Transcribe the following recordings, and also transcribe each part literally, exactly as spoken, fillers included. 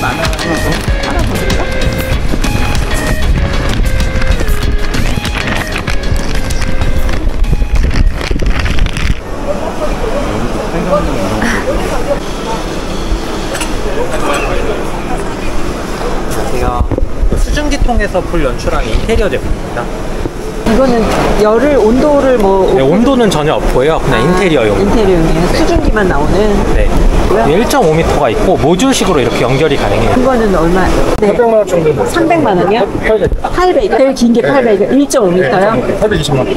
많아요. 하나 더 드릴까? 안녕하세요. 수증기통에서 불 연출한 인테리어 제품입니다. 이거는 열을, 온도를 뭐... 네, 온도는 전혀 없고요. 그냥 아, 인테리어용. 인테리어용. 수증기만 나오는? 네. 일 점 오 미터가 있고 모듈식으로 이렇게 연결이 가능해요. 그거는 얼마? 네. 삼백만 원 정도. 삼백만 원이요? 팔백. 제일 긴 게 팔백. 네. 일 점 오 미터요? 네. 팔백이십만 원.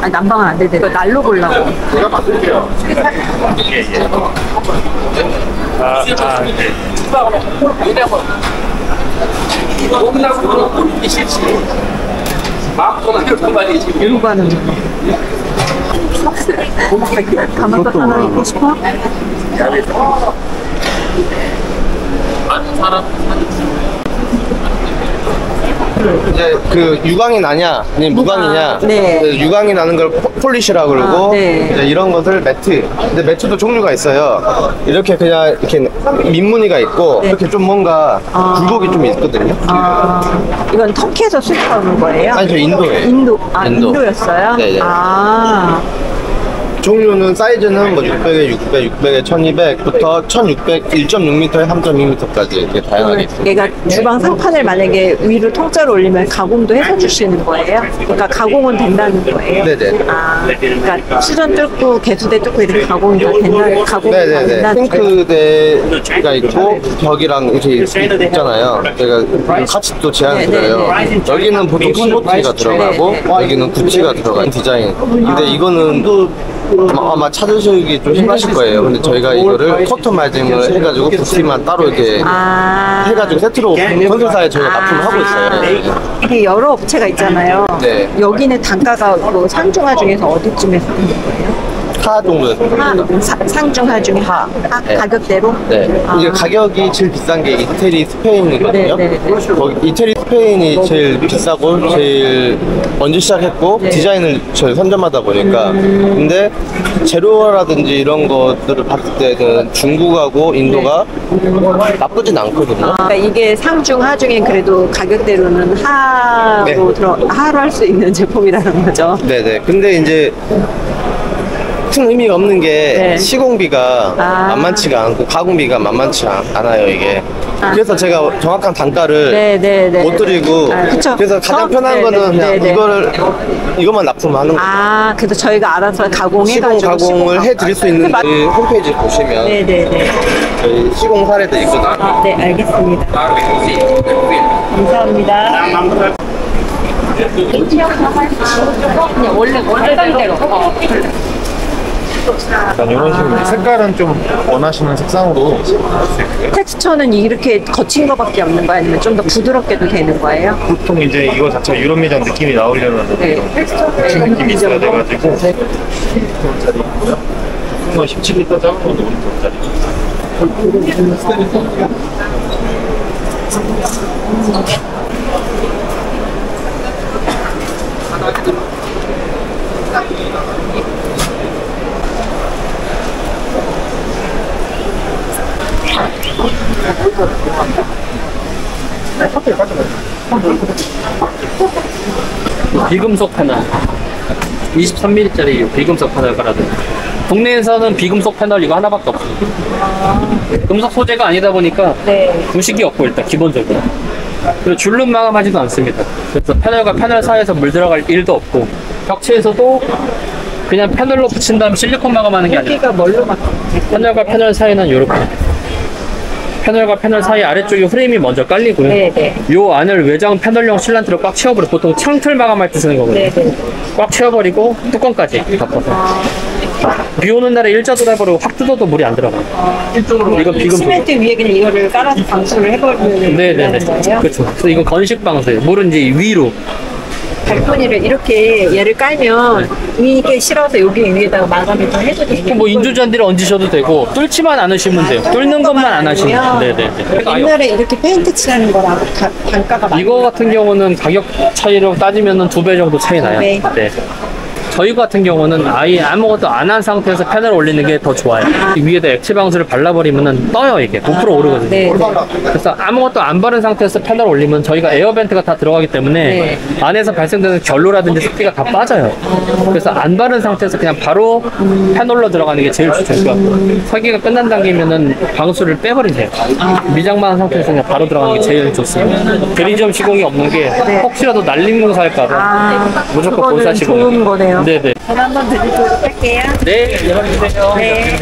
아니, 난방은 안 되대. 날로 보려고. 제가 바꿀게요. 예, 예. 아, 아, 네. 일반은 가마솥 하나 입고 싶어? 이제 그 유광이 나냐, 아니면 무광이냐. 네. 유광이 나는 걸 폴리시라고 그러고, 아, 네. 이제 이런 것을 매트. 근데 매트도 종류가 있어요. 이렇게 그냥 이렇게 민무늬가 있고, 네. 이렇게 좀 뭔가 굴곡이 아. 좀 있거든요. 아. 이건 터키에서 수입하는 거예요? 아니, 저 인도예요. 인도. 아, 인도. 인도였어요? 네. 아. 종류는 사이즈는 뭐 육백에 육백, 육백에 천이백부터 천육백, 일 점 육 미터에 삼 점 이 미터까지 이렇게 다양하게 있습니다. 얘가 주방 상판을 만약에 위로 통째로 올리면 가공도 해서 주시는 거예요? 그러니까 가공은 된다는 거예요? 네네. 아, 그러니까 수전 뚫고 개수대 뚫고 이렇게 가공이 다 된다, 가공이 다 된다. 싱크대가 있고 벽이랑 이렇게 있잖아요. 저희가 같이 또 제안을 드려요. 여기는 보통 스포티가 들어가고 여기는 구찌가 들어간 디자인. 근데 이거는 또 아마, 아마 찾으시기 좀 힘드실 거예요. 근데 저희가 이거를 커스터마이징을 해가지고 부티만 따로 이렇게 아 해가지고 세트로 건설사에 저희가 납품을 하고 있어요. 이게 여러 업체가 있잖아요. 네. 여기는 단가가 뭐 상중하 중에서 어디쯤에서 하는 거예요? 하 정도. 상중하 중에 하. 아, 네. 가격대로? 네. 아. 이제 가격이 제일 비싼 게 이태리, 스페인이거든요. 네, 네, 네. 거기 이태리, 스페인이 제일 비싸고 제일 먼저 시작했고 네. 디자인을 저희 선점하다 보니까 음. 근데 제로라든지 이런 것들을 봤을 때는 중국하고 인도가 네. 나쁘진 않거든요. 아, 그러니까 이게 상중하 중에 그래도 가격대로는 하로 네. 들어 하로 할 수 있는 제품이라는 거죠. 네네. 네. 근데 이제 큰 의미가 없는 게 네. 시공비가 아 만만치가 않고 가공비가 만만치 않아요 이게. 아 그래서 제가 정확한 단가를 네, 네, 네. 못 드리고 아, 그래서 가장 편한 네, 거는 네, 그냥 네, 이거를 네. 이것만 납품하는 거예요. 아 그래서 저희가 알아서 가공해가지고 시공 가공을 해드릴 수 있는 그 홈페이지 보시면 네, 네, 네. 저희 시공 사례도 있거든요. 아, 네 알겠습니다. 감사합니다. 그냥 원래 원래 대로. 어. 일단 이런 식으로 아 색깔은 좀 원하시는 색상으로 텍스처는 이렇게 거친 거밖에 없는 거예요? 아니면 좀 더 부드럽게도 되는 거예요? 보통 이제 이거 자체가 유럽미장 느낌이 나오려면 네. 텍스처 느낌이 있어야 돼가지고 십칠 리터 작은 건 오 리터짜리 비금속 패널 이십삼 밀리미터짜리 비금속 패널 깔아둔. 국내에서는 비금속 패널 이거 하나밖에 없어요. 금속 소재가 아니다 보니까 네. 부식이 없고 일단 기본적으로 그리고 줄눈 마감하지도 않습니다. 그래서 패널과 패널 사이에서 물 들어갈 일도 없고 벽체에서도 그냥 패널로 붙인 다음 실리콘 마감하는 게 아니라 패널과 패널 사이는 이렇게 패널과 패널 사이 아래쪽에 프레임이 먼저 깔리고요. 네네. 요 안을 외장 패널용 실란트로 꽉 채워버려. 보통 창틀 마감할 때 쓰는 거거든요. 네네. 꽉 채워버리고 뚜껑까지 덮어서. 아... 비 오는 날에 일자 돌아버리고 확 뜯어도 물이 안 들어가요. 아... 이쪽으로 이건 비금. 시멘트 위에 그냥 이거를 깔아서 방수를 해버리는. 네네네. 그렇죠. 그래서 이건 건식 방수예요. 물은 이제 위로. 발코니를 이렇게 얘를 깔면 네. 이게 실어서 여기 위에다가 마감을 더 해도 되고 뭐 인조잔디를 얹으셔도 되고 뚫지만 않으시면 돼요. 뚫는 것만 안 하시면 네네네. 그러니까 옛날에 이렇게 페인트 칠하는 거랑 단가가 많아요. 이거 같은 경우는 가격 차이로 따지면 두 배 정도 차이 나요. 네. 네. 저희 같은 경우는 아예 아무것도 안 한 상태에서 펜을 올리는 게 더 좋아요. 위에다 액체 방수를 발라버리면은 떠요. 이게 부풀어 오르거든요. 네, 네. 그래서 아무것도 안 바른 상태에서 펜을 올리면 저희가 에어벤트가 다 들어가기 때문에 네. 안에서 발생되는 결로라든지 습기가 다 빠져요. 그래서 안 바른 상태에서 그냥 바로 페놀로 들어가는 게 제일 좋죠. 그러니까 설계가 끝난 단계면은 방수를 빼버리세요. 미장만 한 상태에서 그냥 바로 들어가는 게 제일 좋습니다. 드리점 시공이 없는 게 혹시라도 날림공사일까봐 아, 무조건 본사 시공. 좋은 거네요. 네네. 전 한번 드리도록 할게요. 네, 열어주세요. 네.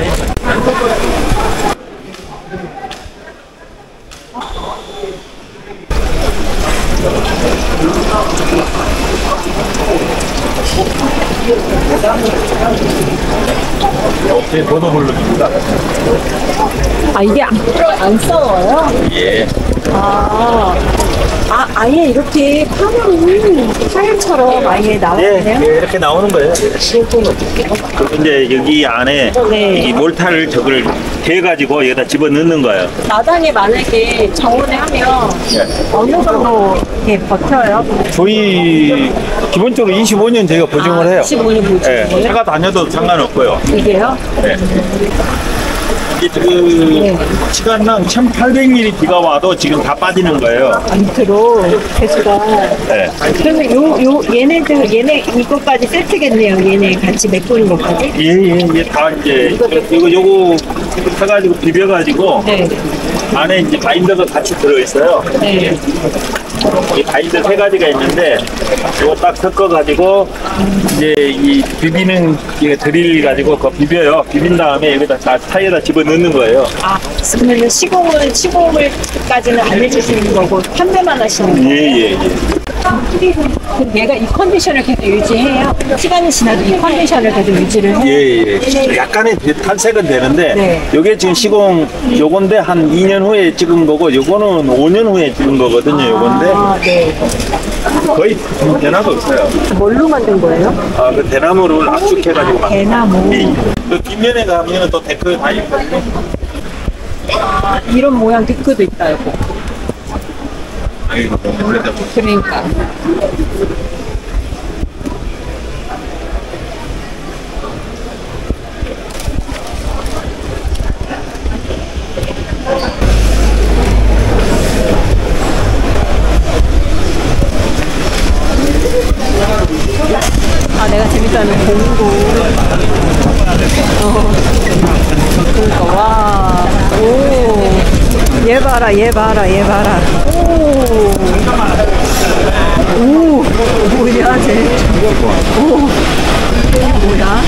제 번호 불러줍니다. 아, 이게 안, 안 써요? 예. 아, 아, 아예 이렇게 화면이 화면처럼 아예 나오네요? 예, 이렇게 나오는 거예요. 근데 여기 안에 네. 이 몰타를 저걸 대가지고 여기다 집어 넣는 거예요. 마당에 만약에 정원에 하면 네. 어느 정도 이게 버텨요? 저희 기본적으로 이십오 년 저희가 보증을 아, 해요. 이십오 년 보증. 네. 제가 다녀도 상관없고요. 이게요? 네. 그 시간당 천팔백 밀리미터 비가 와도 지금 다 빠지는 거예요. 밑으로 배수가. 네. 그러면 요, 요, 얘네들, 얘네 이것까지 세트겠네요. 얘네 같이 메꾸는 것까지. 예, 예, 예. 다 이제, 이거, 요거 사가지고 비벼가지고. 네. 안에 이제 바인더가 같이 들어있어요. 네. 이 바인더 세 가지가 있는데, 요거 딱 섞어가지고, 이제 이 비비는 이 드릴 가지고 그거 비벼요. 비빈 다음에 여기다 다 타이에다 집어넣어요. 넣는 거예요. 아, 그러면 시공은 시공을까지는 안 해주시는 거고 판매만 하시는 거예요? 예예예. 그럼 얘가 이 컨디션을 계속 유지해요? 시간이 지나도 이 컨디션을 계속 유지를 해요? 예예. 예. 약간의 탈색은 되는데 네. 요게 지금 시공 요건데 한 이 년 후에 찍은 거고 요거는 오 년 후에 찍은 거거든요. 요건데 아, 네. 거의 변화가 없어요. 뭘로 만든 거예요? 아, 그 대나무를 압축해가지고 아, 대나무. 예. 그 뒷면에 가면 또 데크 다 있거든요. 아, 이런 모양 데크도 있다, 여기. 그러니까. 아, 내가 재밌다는 공구. 어. 그러니까 와. 오. 얘 봐라, 얘 봐라, 얘 봐라. 오. 오. 뭐야, 쟤. 오. 뭐야?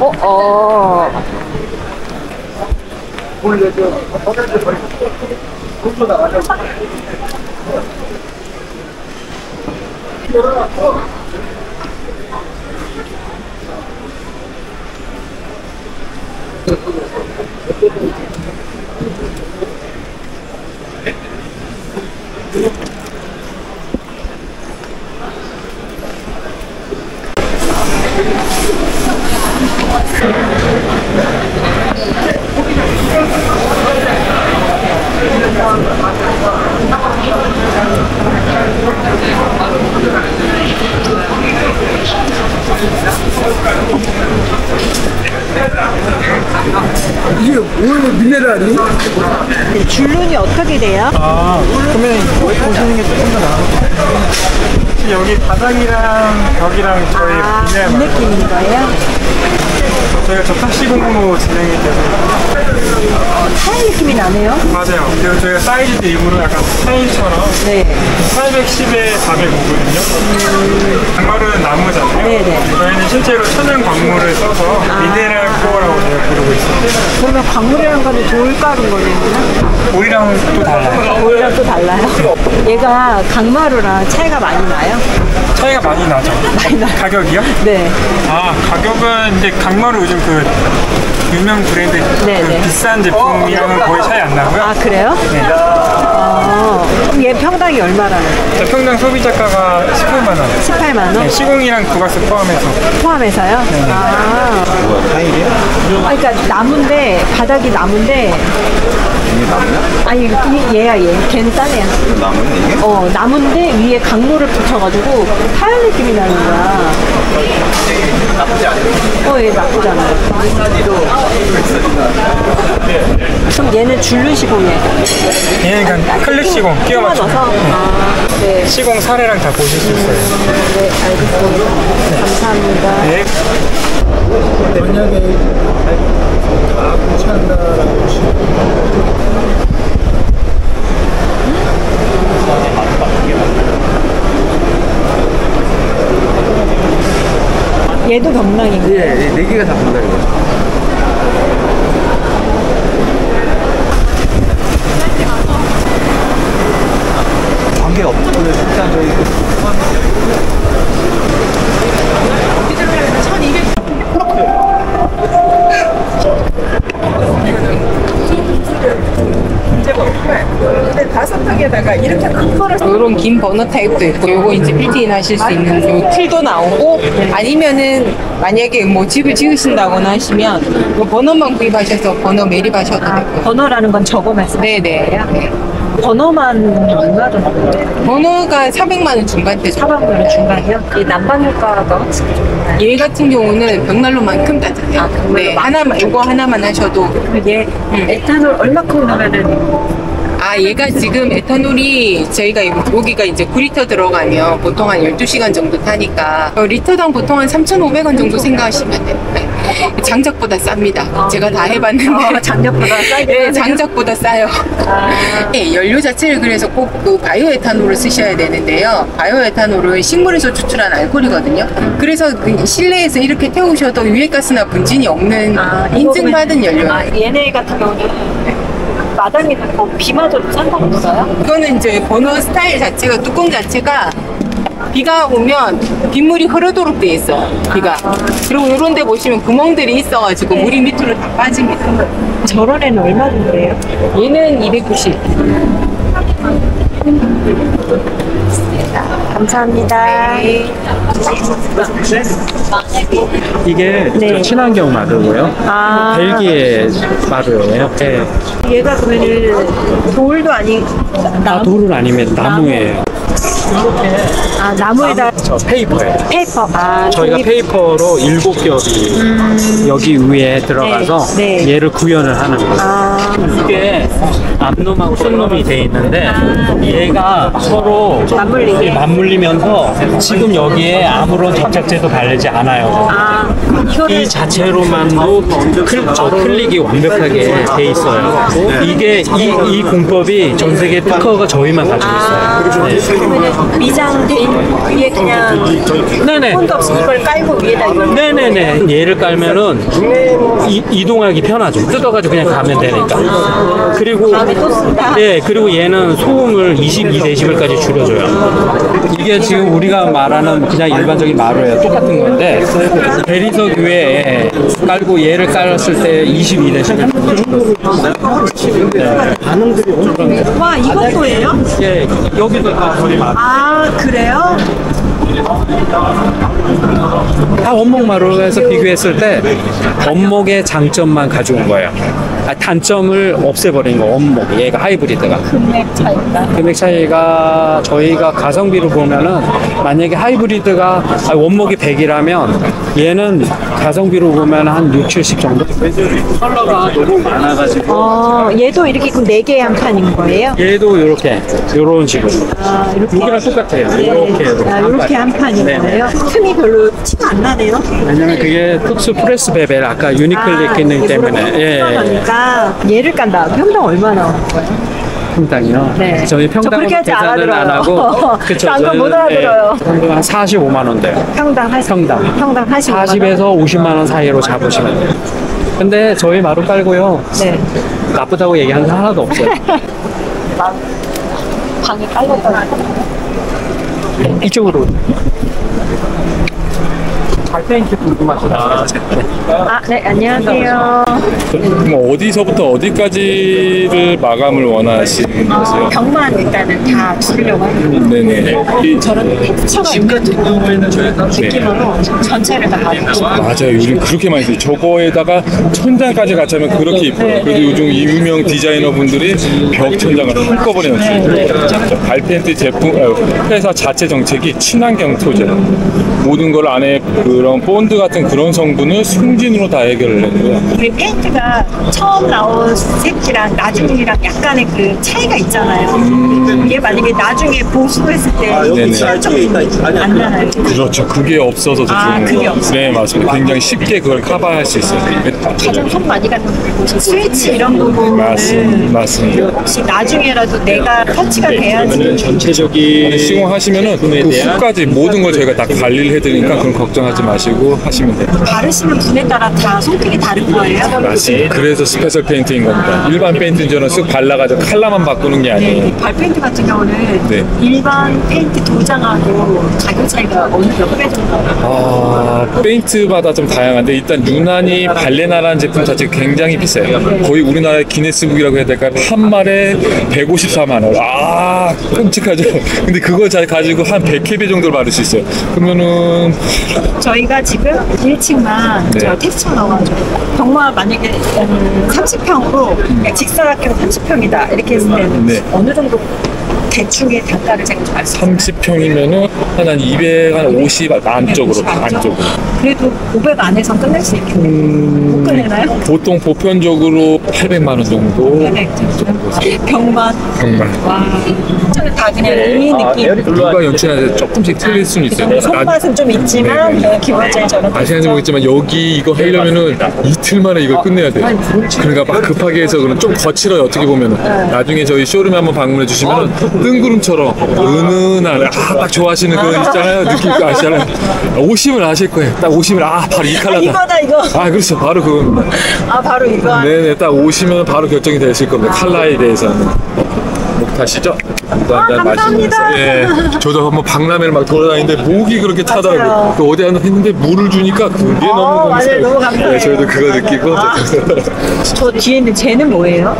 어, 어. 이게 원래 미네랄이? 줄눈이 어떻게 돼요? 아, 그러면 보시는 게 조금 더 나아요. 여기 바닥이랑 벽이랑 저희 아, 미네랄 느낌인 거예요? 저희가 접착 시공으로 진행이 돼서 타일 느낌이 나네요? 맞아요. 그리고 저희가 사이즈도 일부러 약간 타일처럼 네. 팔백십에 사백오거든요. 음. 단발은 나무잖아요. 네네. 저희는 실제로 천연 광물을 써서 아. 미네랄 코어라고 제가 부르고 있습니다. 그러면 광물이라는 거는 돌가루인 거겠네요? 오이랑 또 달라요. 오이랑 또 달라요? 얘가 강마루랑 차이가 많이 나요? 차이가 많이 나죠. 많이 나요? 가격이요? 네. 아, 가격은 이제 강 정말 요즘 그 유명 브랜드 그 비싼 제품이랑은 거의 차이 안 나고요. 아 그래요? 네. 아, 그럼 얘 평당이 얼마라는 거예요? 평당 소비자가가 십팔만 원. 십팔만 원? 네, 시공이랑 부가세 포함해서. 포함해서요? 네. 아. 뭐야, 타일이야? 아, 그러니까 나무인데, 바닥이 나무인데. 이게 나무야? 아니, 이, 얘야, 얘. 걔는 딴 애야. 나무네, 이게? 어, 나무인데 위에 강물을 붙여가지고 타일 느낌이 나는 거야. 나쁘지 않아요? 어, 얘 나쁘지 않아요. 그럼 얘는 줄눈 시공이에요? 얘는 그냥 클릭 시공, 끼워 맞춰서. 아, 네. 시공 사례랑 다 보실 수 있어요. 음, 네, 알겠습니다. 네. 감사합니다. 네. 만약에 다 고치한다라고 하시면 얘도 병랑인가요? 예, 네 개가 다 병랑이에요. 관계가 없고요. 일단 저희 이렇게 큰 거를 이런 긴 버너 타입도 있고, 요거 이제 빌트인 하실 수 있는 요 틀도 나오고, 아니면은 만약에 뭐 집을 지으신다거나 하시면 요 버너만 구입하셔서 버너 매립하셔도 아, 되고. 버너라는 건 저거 말씀하시는 거예요? 네네. 버너만 얼마 정도? 버너가 사백만 원 중반대. 사백만 원 중반이요? 이 난방 효과가 어떻게 좋나요? 얘 같은 경우는 벽난로만큼 따뜻해요. 아, 네, 하나만 요거 하나만 하셔도. 얘 음. 에탄올 얼마큼 넣으면은? 아, 얘가 지금 에탄올이 저희가 여기가 이제 구 리터 들어가면 보통 한 열두 시간 정도 타니까 리터당 보통 한 삼천오백 원 정도 생각하시면 돼요. 네. 장작보다 쌉니다. 아, 제가 다 해봤는데. 아, 장작보다 싸요? 네, 장작보다 싸요. 아. 네, 연료 자체를 그래서 꼭 그 바이오에탄올을 쓰셔야 되는데요. 바이오에탄올은 식물에서 추출한 알코올이거든요. 그래서 그 실내에서 이렇게 태우셔도 유해가스나 분진이 없는 아, 인증받은 연료예요. 아, 얘네 같은 경우는. 네. 마당에 뭐 비 맞아도 상관없어요? 이거는 이제 버너 스타일 자체가 뚜껑 자체가 비가 오면 빗물이 흐르도록 돼 있어. 비가. 아, 아. 그리고 이런 데 보시면 구멍들이 있어가지고 네. 물이 밑으로 다 빠집니다. 저런 애는 얼마 정도예요? 얘는 이백구십. 감사합니다. 네. 이게 네. 친환경 마루고요. 아 벨기에 마루예요. 네. 얘가 그러면은 돌도 아닌 나무? 아, 돌은 아니면 나무예요. 아 나무에다 저 페이퍼예요. 페이퍼. 아 저희가 종이... 페이퍼로 일곱 겹이 음... 여기 위에 들어가서 네, 네. 얘를 구현을 하는 거예요. 아... 이게 앞놈하고 속놈이 돼 있는데 아... 얘가 서로 맞물리게 맞물리면서 지금 여기에 아무런 접착제도 바르지 않아요. 아... 이 자체로만도 클, 저 클릭이 완벽하게 돼 있어요. 네. 이게 이, 이 공법이 전 세계 특허가 저희만 가지고 있어요. 아... 네. 미장된 위에 그냥 네네. 폰도 없이 이걸 깔고 위에다 이걸 네네네. 거예요? 얘를 깔면은 이, 이동하기 편하죠. 뜯어가지고 그냥 가면 되니까. 아, 그리고 다음에 또 쓴다. 네, 그리고 얘는 소음을 이십이 데시벨까지 줄여줘요. 이게 지금 우리가 말하는 그냥 일반적인 마루예요. 똑같은 건데 대리석 위에 깔고 얘를 깔았을 때 이십이 데시벨. 네. 반응들이 엄청. 와 이것도예요? 예, 여기도 다 소리 막. 아 그래요? 다 원목 마루에서 비교했을 때 원목의 장점만 가져온 거예요. 아, 단점을 없애버린 거 원목. 얘가 하이브리드가. 금액 차이가. 금액 차이가 저희가 가성비로 보면은 만약에 하이브리드가 아, 원목이 백이라면 얘는 가성비로 보면 한 육, 칠십 정도. 컬러가 너무 많아가지고. 어, 얘도 이렇게 그럼 네 개의 한 칸인 거예요? 얘도 이렇게 요런 식으로. 아, 이렇게. 여기랑 똑같아요. 네. 이렇게. 아, 이렇게 한 판인 네. 거예요? 틈이 별로 티가 안 나네요. 왜냐면 그게 특수 프레스 베벨 아까 유니클릭 아, 기능 때문에. 예. 얘를 깐다. 평당 얼마 나오는 거예요? 평당이요? 네. 저희 평당은 계산을 안 하고 그쵸, 저는 못 알아들어요. 네, 한 사십오만 원대요. 평당 사십, 평당. 평당 사십오만 원? 사십에서 오십만 원 사이로 잡으시면 돼요. 근데 저희 마루 깔고요. 네. 나쁘다고 얘기하는 건 하나도 없어요. 방이 깔렸다고. 이쪽으로. 발페인트 궁금하시다. 아, 아, 네, 안녕하세요. 뭐 어디서부터 어디까지를 마감을 원하시는 거세요? 벽만 일단은 다 줄이려고 하는 거예요. 네네. 저런 텍스처가 같은 경우에는 저희가 느낌으로 전체를 다 가져가죠. 맞아요. 요즘 그렇게 많이 써요. 저거에다가 천장까지 같이 하면 그렇게 이뻐요. 그래도 요즘 유명 디자이너분들이 벽 천장을 한꺼번에 넣습니다. 발페인트 제품 회사 자체 정책이 친환경 소재, 모든 걸 안에 그런 본드 같은 그런 성분을 승진으로 다 해결을 했고요. 페인트가 처음 나온 색이랑 나중이랑 약간의 그 차이가 있잖아요. 음... 이게 만약에 나중에 보수했을 때 시간적이 안 나나요? 그렇죠. 그게 없어서 더 아, 좋은 거예요. 네, 맞습니다. 굉장히 쉽게 그걸 커버할 수 있어요. 가장 손 많이 가는 스위치 이런 부분 맞습니다. 맞습니다. 혹시 나중에라도 내가 터치가 네. 돼야지 전체적인 시공하시면은 그 후까지 모든 걸 저희가 다 관리를 해드리니까 그런 걱정하지 마시고 하시면 돼요. 바르시는 분에 따라 다 손길이 다른 거예요? 맞습니다. 그래서 스페셜 페인트인 겁니다. 일반 페인트인 저는 쓱 발라가지고 컬러만 바꾸는 게 아니에요. 네, 발페인트 같은 경우는 네. 일반 페인트 도장하고 가격 차이가 어느 몇 배 정도 나요? 아, 페인트마다 좀 다양한데 일단 유난히 발레나라는 제품 자체가 굉장히 비싸요. 거의 우리나라의 기네스북이라고 해야 될까요? 한 말에 백오십사만 원. 아, 끔찍하죠? 근데 그걸 잘 가지고 한 백 케이비 정도를 바를 수 있어요. 그러면은 저희가 지금 일 층만 네. 저 텍스처 넣어가지고 정말 만약에 음, 삼십 평으로 음. 직사각형 삼십 평이다 이렇게 했을 때는 네. 어느 정도 대충의 단가를 제가 좀 알 수 있어요. 삼십 평이면은 한 이백, 한 오십 안쪽으로, 안쪽으로. 그래도 오백 안에서 끝낼 수 있겠네요. 음... 못 끝내나요? 보통 보편적으로 팔백만 원 정도. 팔백. 병만. 병만. 와. 저는 다 그냥 이 느낌. 누가 연출하는데 조금씩 틀릴 수는 있어요. 손맛은 좀 있지만 네. 기본적인 저런. 아시는지 모르겠지만 여기 이거 하려면은 이틀 만에 이걸 끝내야 돼요. 그러니까 막 급하게 해서 그런 좀 거칠어요. 어떻게 보면은 네. 나중에 저희 쇼룸에 한번 방문해 주시면은. 뜬구름처럼 은은한, 아, 딱 좋아하시는 그런 있잖아요. 느낌 딱 아시잖아요. 오십을 아실 거예요. 딱 오십을, 아, 바로 이 컬러다. 이거다, 이거. 아, 그렇죠. 바로 그겁니다. 아, 바로 이거. 네네, 딱 오시면 바로 결정이 되실 겁니다. 컬러에 대해서는. 목타시죠? 아, 감사합니다. 예, 저도 한번 박람회를 막 돌아다니는데 목이 그렇게 차더라고요. 그 어디 하나 했는데 물을 주니까 그게 어, 너무 감사해요. 맞아요, 너무 감사해요. 예, 저희도 그거 느끼고. 아, 저 뒤에 있는 쟤는 뭐예요?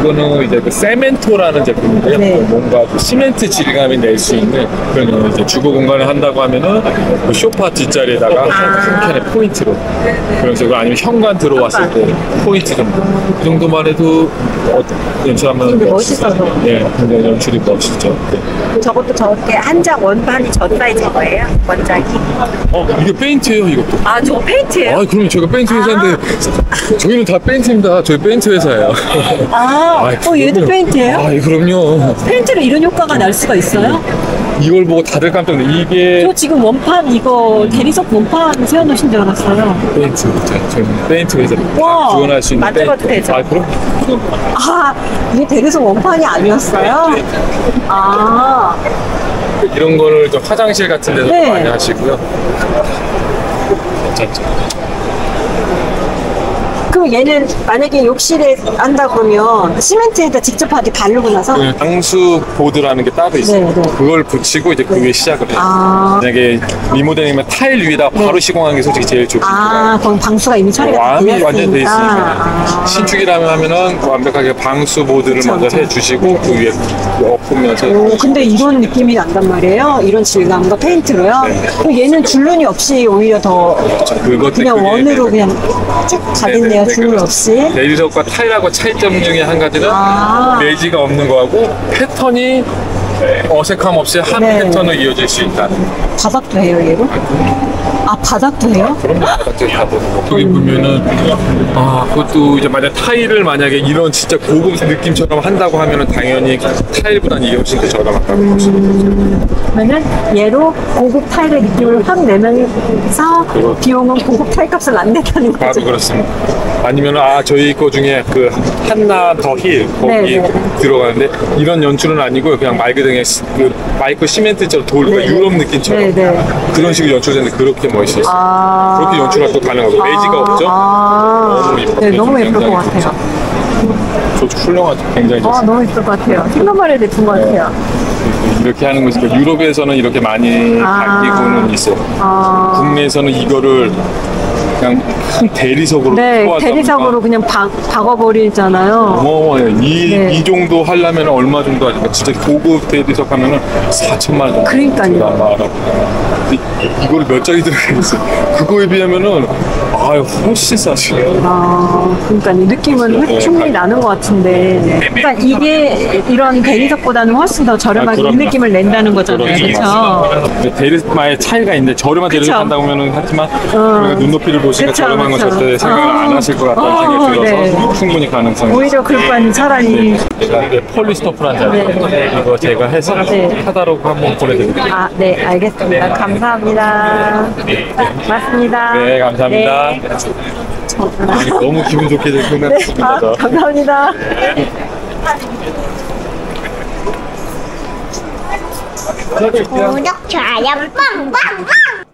이거는 이제 그 세멘토라는 제품인데요. 네. 뭔가 그 시멘트 질감이 낼 수 있는 그런 이제 주거 공간을 한다고 하면은 그 쇼파 뒷자리에다가 한 칸의 아 포인트로 그런 식으로 아니면 현관 들어왔을 때 포인트 정도. 그 정도만 해도 연출하면 멋있어서. 예, 근데 연출이 멋있죠. 네. 저것도 저렇게 한 장 원판이 저 사이즈인 거예요? 원장이? 어, 이게 페인트예요, 이것도. 아, 저거 페인트예요? 아, 그럼 제가 페인트 회사인데 아 저희는 다 페인트입니다. 저희 페인트 회사예요. 아. 아, 어, 얘도 페인트예요? 아, 그럼요. 페인트로 이런 효과가 날 수가 있어요? 이걸 보고 다들 깜짝 놀랐어요. 이게 저 지금 원판 이거 대리석 원판 세워놓으신 줄 알았어요. 페인트, 저는 페인트 회사 구원할 수 있는 만져봐도 되죠? 아, 그럼. 아, 이게 대리석 원판이 아니었어요? 아. 이런 거를 좀 화장실 같은 데서 네. 많이 하시고요. 괜찮죠? 그럼 얘는 만약에 욕실에 한다 그러면 시멘트에다 직접 하게 바르고 나서 그 방수 보드라는 게 따로 있어요. 네네. 그걸 붙이고 이제 그 위에 시작을 해요. 아 만약에 리모델링이면 타일 위에다 바로 네. 시공하는 게 솔직히 제일 좋고 아 거기 방수가 이미 처리가 완이 완전 돼 있으니까 아 신축이라면 하면은 완벽하게 방수 보드를 그쵸, 먼저 그쵸. 해주시고 그 위에 엎으면서 오 근데 이런 느낌이 난단 말이에요. 이런 질감과 페인트로요. 네. 그럼 얘는 줄눈이 없이 오히려 더 그렇죠. 그냥 원으로 그냥 쭉 가겠네요. 줄 없이 내리석과 타일하고 차이점 중에 한 가지는 아 매지가 없는 거하고 패턴이 어색함 없이 한 네. 패턴으로 이어질 수 있다. 바닥도 해요 얘로? 아 바닥도 해요? 그럼요. 바닥도 다 보고 거기 보면은 아 그것도 이제 만약 타일을 만약에 이런 진짜 고급 느낌처럼 한다고 하면은 당연히 타일보단 이게 훨씬 더 저렴하다고 볼 수 있거든요. 그러면은 얘로 고급 타일의 느낌을 확 내면서 그렇죠. 비용은 고급 타일 값을 안 낸다는 거죠. 바로 그렇습니다. 아니면은 아 저희 거 중에 그 한나 더 힐 거기 네네. 들어가는데 이런 연출은 아니고 그냥 말 그대로 그 마이크 시멘트처럼 돌과 유럽 느낌처럼 네네. 그런 식으로 연출되는데 그렇게 멋있었어요. 아 그렇게 연출할 또 가능하고 아 매지가 없죠? 아 너무 예쁘 네, 너무 예쁠 것 같아요. 저 훌륭하죠. 굉장히 좋습니다. 아, 너무 예쁠 것 같아요. 생각만 해도 예쁜 것 같아요. 이렇게 하는 것이고, 유럽에서는 이렇게 많이 바뀌고는 아 있어요. 아 국내에서는 이거를 그냥 큰 대리석으로 네, 대리석으로 그냥 박, 박아버리잖아요. 어, 이, 네. 이 정도 하려면 얼마 정도 하니까 진짜 고급 대리석 하면은 사천만 원 정도. 그러니까요. 이걸 몇 장이 들어가 있어. 그거에 비하면은 아유 훨씬 싸죠. 아, 그러니까 느낌은 충분히 나는 것 같은데. 그러니까 이게 이런 대리석보다는 훨씬 더 저렴하게 아, 이 느낌을 낸다는 거잖아요, 그렇죠? 대리석만의 차이가 있는데 저렴한 대리석 한다고 하면은 하지만 어. 눈높이를 보시니까 저렴한 건 절대 생각을 어. 안 하실 것 같다는 어. 생각이 들어서 네. 충분히 가능성이. 오히려 그럴 바에는 차라리. 네. 네. 폴리스터프란 네. 네. 이거 제가 해서 카다로그 네. 한번 보내드릴게요. 아, 네, 알겠습니다. 네. 감사합니다. 네. 고맙습니다. 네, 감사합니다. 네. 너무 기분 좋게 잘 끝났습니다. 네. 아, 감사합니다. 네. 구독, 좋아요, 빵빵빵!